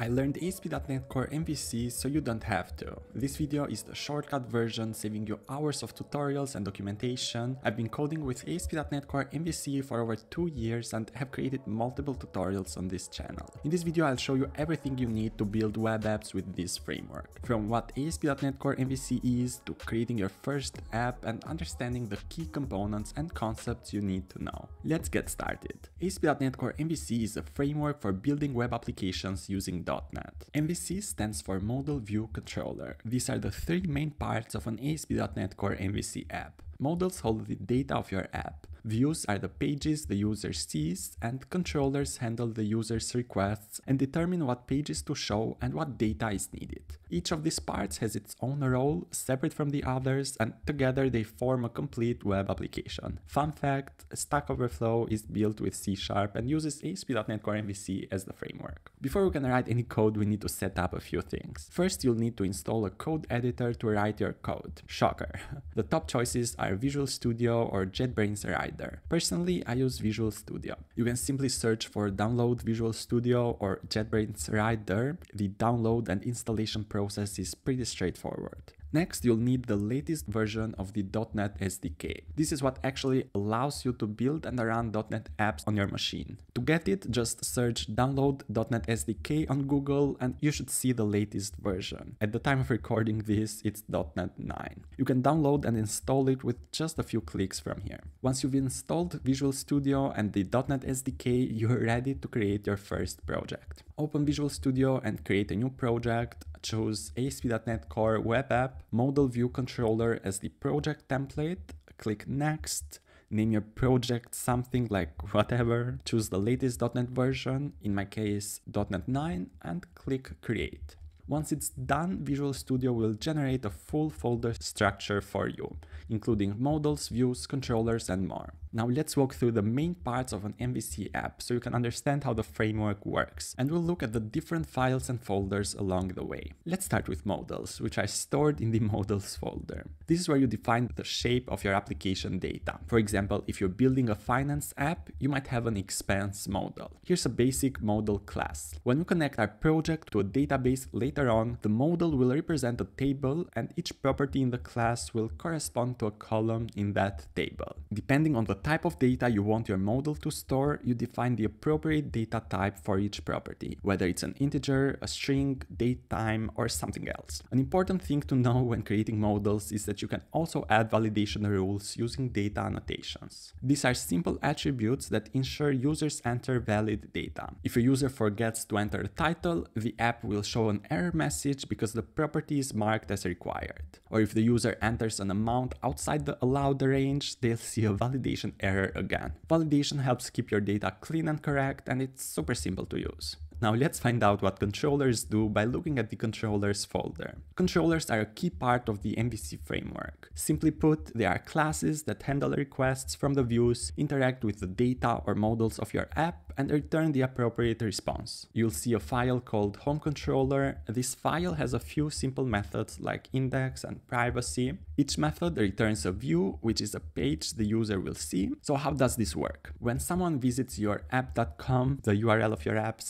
I learned ASP.NET Core MVC so you don't have to. This video is the shortcut version, saving you hours of tutorials and documentation. I've been coding with ASP.NET Core MVC for over 2 years and have created multiple tutorials on this channel. In this video I'll show you everything you need to build web apps with this framework. From what ASP.NET Core MVC is, to creating your first app and understanding the key components and concepts you need to know. Let's get started. ASP.NET Core MVC is a framework for building web applications using .NET. MVC stands for Modal View Controller. These are the three main parts of an ASP.NET Core MVC app. Modals hold the data of your app. Views are the pages the user sees, and controllers handle the user's requests and determine what pages to show and what data is needed. Each of these parts has its own role, separate from the others, and together they form a complete web application. Fun fact, Stack Overflow is built with C# and uses ASP.NET Core MVC as the framework. Before we can write any code, we need to set up a few things. First, you'll need to install a code editor to write your code. Shocker! The top choices are Visual Studio or JetBrains Rider. Personally, I use Visual Studio. You can simply search for download Visual Studio or JetBrains Rider. The download and installation process is pretty straightforward. Next, you'll need the latest version of the .NET SDK. This is what actually allows you to build and run .NET apps on your machine. To get it, just search download .NET SDK on Google and you should see the latest version. At the time of recording this, it's .NET 9. You can download and install it with just a few clicks from here. Once you've installed Visual Studio and the .NET SDK, you're ready to create your first project. Open Visual Studio and create a new project. Choose ASP.NET Core Web App, Modal View Controller as the project template, click Next, name your project something like whatever, choose the latest .NET version, in my case .NET 9, and click Create. Once it's done, Visual Studio will generate a full folder structure for you, including modals, views, controllers, and more. Now let's walk through the main parts of an MVC app so you can understand how the framework works, and we'll look at the different files and folders along the way. Let's start with modals, which are stored in the modals folder. This is where you define the shape of your application data. For example, if you're building a finance app, you might have an expense modal. Here's a basic modal class. When we connect our project to a database later on, the modal will represent a table and each property in the class will correspond to a column in that table. Depending on the type of data you want your modal to store, you define the appropriate data type for each property, whether it's an integer, a string, date, time, or something else. An important thing to know when creating modals is that you can also add validation rules using data annotations. These are simple attributes that ensure users enter valid data. If a user forgets to enter a title, the app will show an error message because the property is marked as required. Or if the user enters an amount outside the allowed range, they'll see a validation error again. Validation helps keep your data clean and correct, and it's super simple to use. Now let's find out what controllers do by looking at the controllers folder. Controllers are a key part of the MVC framework. Simply put, they are classes that handle requests from the views, interact with the data or modals of your app, and return the appropriate response. You'll see a file called home controller. This file has a few simple methods like index and privacy. Each method returns a view, which is a page the user will see. So how does this work? When someone visits your app.com, the URL of your app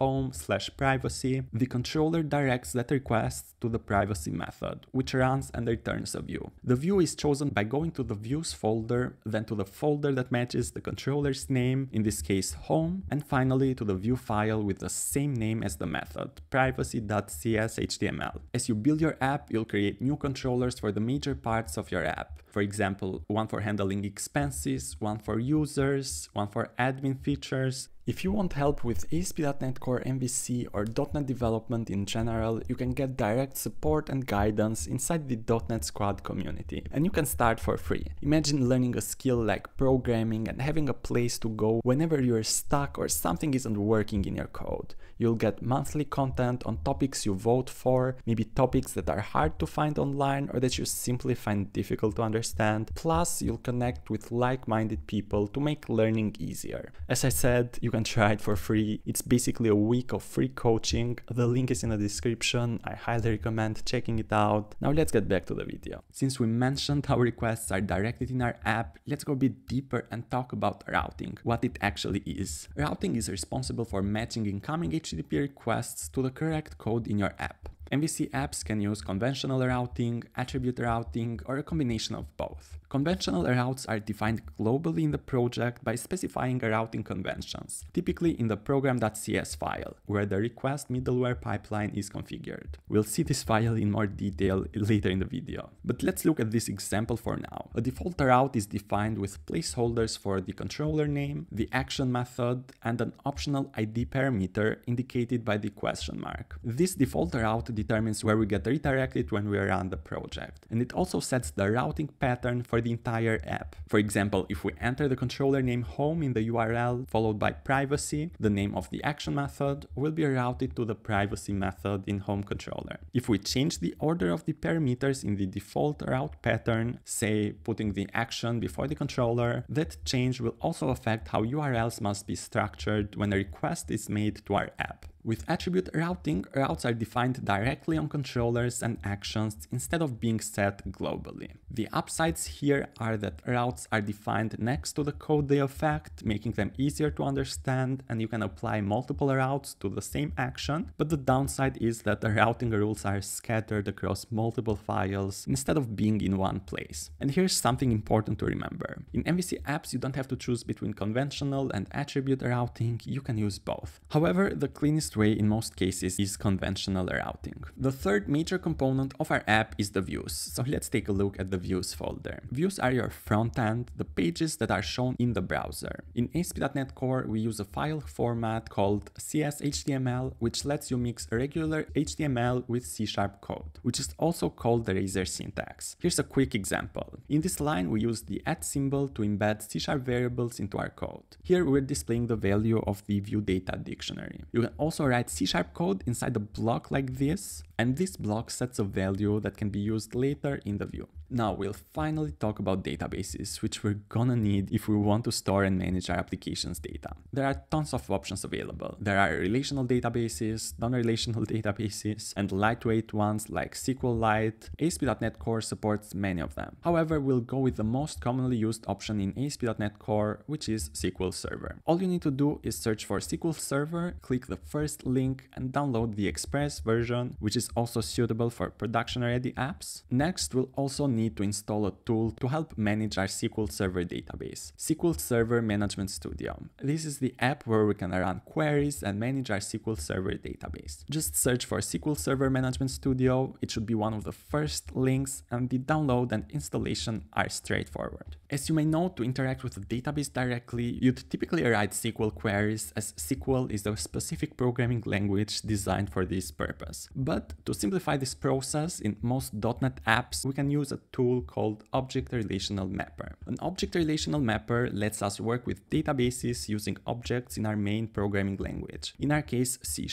/home/privacy, the controller directs that request to the privacy method, which runs and returns a view. The view is chosen by going to the views folder, then to the folder that matches the controller's name, in this case home, and finally to the view file with the same name as the method, privacy.cshtml. As you build your app, you'll create new controllers for the major parts of your app. For example, one for handling expenses, one for users, one for admin features. If you want help with ASP.NET Core MVC or .NET development in general, you can get direct support and guidance inside the .NET Squad community, and you can start for free. Imagine learning a skill like programming and having a place to go whenever you're stuck or something isn't working in your code. You'll get monthly content on topics you vote for, maybe topics that are hard to find online or that you simply find difficult to understand. understand. Plus, you'll connect with like-minded people to make learning easier. As I said, you can try it for free. It's basically a week of free coaching. The link is in the description. I highly recommend checking it out. Now let's get back to the video. Since we mentioned how requests are directed in our app, let's go a bit deeper and talk about routing, what it actually is. Routing is responsible for matching incoming HTTP requests to the correct code in your app. MVC apps can use conventional routing, attribute routing, or a combination of both. Conventional routes are defined globally in the project by specifying routing conventions, typically in the Program.cs file, where the request middleware pipeline is configured. We'll see this file in more detail later in the video, but let's look at this example for now. A default route is defined with placeholders for the controller name, the action method, and an optional ID parameter indicated by the question mark. This default route determines where we get redirected when we run the project, and it also sets the routing pattern for the entire app. For example, if we enter the controller name home in the URL followed by privacy, the name of the action method will be routed to the privacy method in home controller. If we change the order of the parameters in the default route pattern, say putting the action before the controller, that change will also affect how URLs must be structured when a request is made to our app. With attribute routing, routes are defined directly on controllers and actions instead of being set globally. The upsides here are that routes are defined next to the code they affect, making them easier to understand, and you can apply multiple routes to the same action, but the downside is that the routing rules are scattered across multiple files instead of being in one place. And here's something important to remember. In MVC apps, you don't have to choose between conventional and attribute routing, you can use both. However, the cleanest way in most cases is conventional routing. The third major component of our app is the views, so let's take a look at the views folder. Views are your front end, the pages that are shown in the browser. In ASP.NET Core, we use a file format called CSHTML, which lets you mix regular HTML with C# code, which is also called the Razor syntax. Here's a quick example. In this line, we use the @ symbol to embed C# variables into our code. Here, we're displaying the value of the view data dictionary. You can also write C# code inside a block like this, and this block sets a value that can be used later in the view. Now we'll finally talk about databases, which we're gonna need if we want to store and manage our application's data. There are tons of options available. There are relational databases, non-relational databases, and lightweight ones like SQLite. ASP.NET Core supports many of them. However, we'll go with the most commonly used option in ASP.NET Core, which is SQL Server. All you need to do is search for SQL Server, click the first link, and download the Express version, which is also suitable for production-ready apps. Next, we'll also need to install a tool to help manage our SQL Server database, SQL Server Management Studio. This is the app where we can run queries and manage our SQL Server database. Just search for SQL Server Management Studio, it should be one of the first links, and the download and installation are straightforward. As you may know, to interact with the database directly, you'd typically write SQL queries, as SQL is a specific programming language designed for this purpose. But to simplify this process, in most .NET apps, we can use a tool called Object Relational Mapper. An Object Relational Mapper lets us work with databases using objects in our main programming language, in our case C#,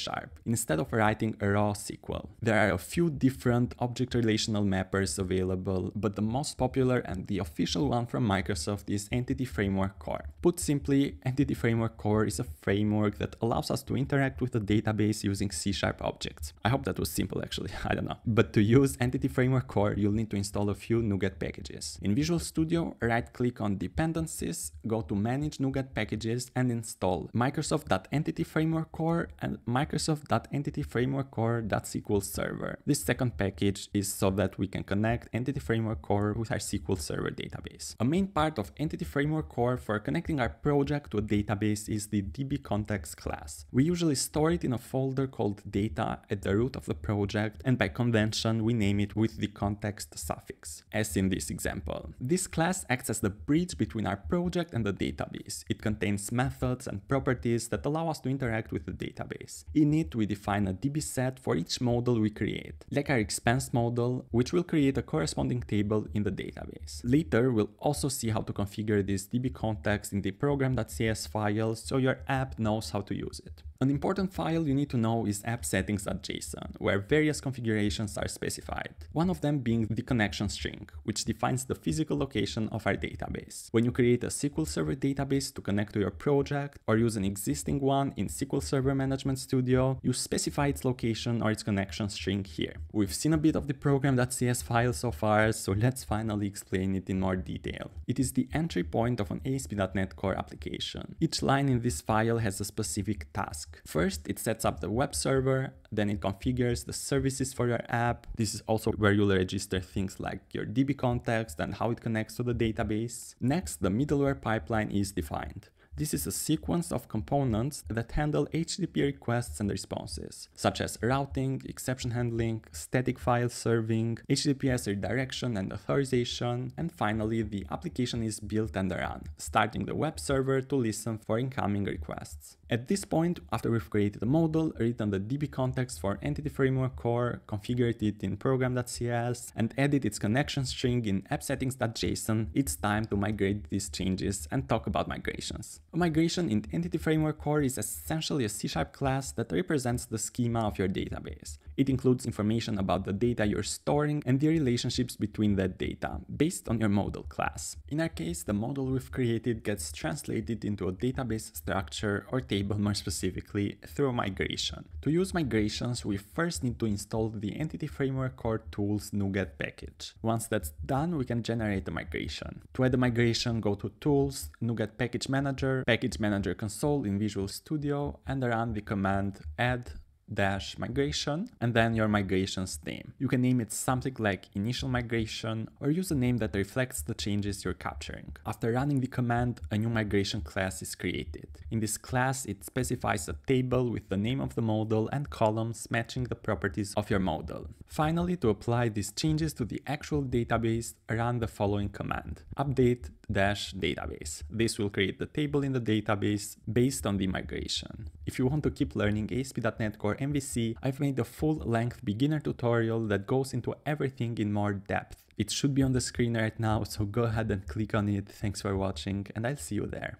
instead of writing a raw SQL. There are a few different Object Relational Mappers available, but the most popular and the official one from Microsoft is Entity Framework Core. Put simply, Entity Framework Core is a framework that allows us to interact with a database using C# objects. I hope that was simple actually, I don't know. But to use Entity Framework Core, you'll need to install a few NuGet packages. In Visual Studio, right-click on Dependencies, go to Manage NuGet Packages and install Microsoft.Entity Framework Core and Microsoft.Entity Framework Core.SQL Server. This second package is so that we can connect Entity Framework Core with our SQL Server database. A main part of Entity Framework Core for connecting our project to a database is the DbContext class. We usually store it in a folder called Data at the root of the project, and by convention, we name it with the context suffix, as in this example. This class acts as the bridge between our project and the database. It contains methods and properties that allow us to interact with the database. In it, we define a DbSet for each model we create, like our expense model, which will create a corresponding table in the database. Later, we'll also see how to configure this DbContext in the program.cs file so your app knows how to use it. An important file you need to know is appsettings.json, where various configurations are specified, one of them being the connection string, which defines the physical location of our database. When you create a SQL Server database to connect to your project or use an existing one in SQL Server Management Studio, you specify its location or its connection string here. We've seen a bit of the Program.cs file so far, so let's finally explain it in more detail. It is the entry point of an ASP.NET Core application. Each line in this file has a specific task. First, it sets up the web server, then it configures the services for your app. This is also where you'll register things like your DbContext and how it connects to the database. Next, the middleware pipeline is defined. This is a sequence of components that handle HTTP requests and responses, such as routing, exception handling, static file serving, HTTPS redirection and authorization, and finally the application is built and run, starting the web server to listen for incoming requests. At this point, after we've created a model, written the DbContext for Entity Framework Core, configured it in Program.cs, and added its connection string in appsettings.json, it's time to migrate these changes and talk about migrations. A migration in Entity Framework Core is essentially a C# class that represents the schema of your database. It includes information about the data you're storing and the relationships between that data, based on your model class. In our case, the model we've created gets translated into a database structure or table more specifically through migration. To use migrations, we first need to install the Entity Framework Core Tools NuGet package. Once that's done, we can generate a migration. To add a migration, go to Tools, NuGet Package Manager, Package Manager console in Visual Studio, and run the command add-migration and then your migration's name. You can name it something like initial migration or use a name that reflects the changes you're capturing. After running the command, a new migration class is created. In this class, it specifies a table with the name of the model and columns matching the properties of your model. Finally, to apply these changes to the actual database, run the following command: update-database. This will create the table in the database based on the migration. If you want to keep learning ASP.NET Core MVC, I've made a full-length beginner tutorial that goes into everything in more depth. It should be on the screen right now, so go ahead and click on it. Thanks for watching, and I'll see you there.